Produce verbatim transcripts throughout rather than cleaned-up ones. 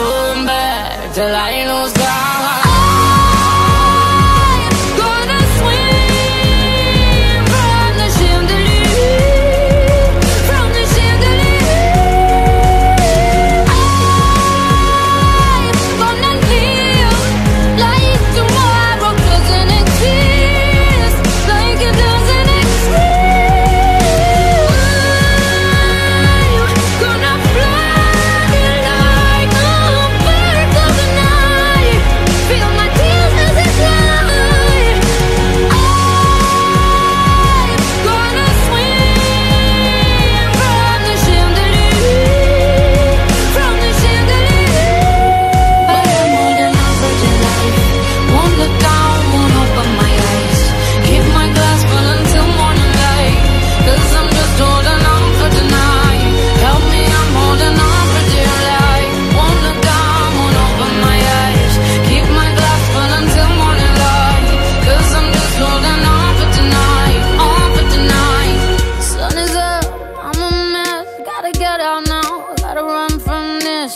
turn back till I lose God.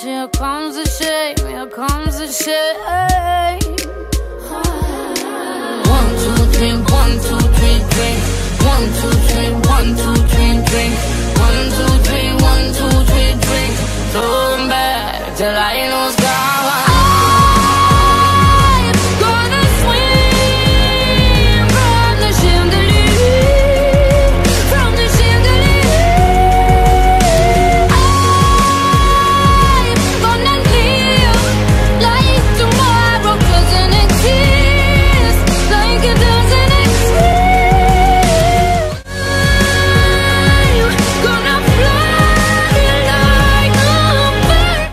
Here comes the shame, here comes the shame. One, two, three, one, two, three, drink. One, two, three, one, two, three, drink. One, two, three, one, two, three, drink. Turn back till I lose God.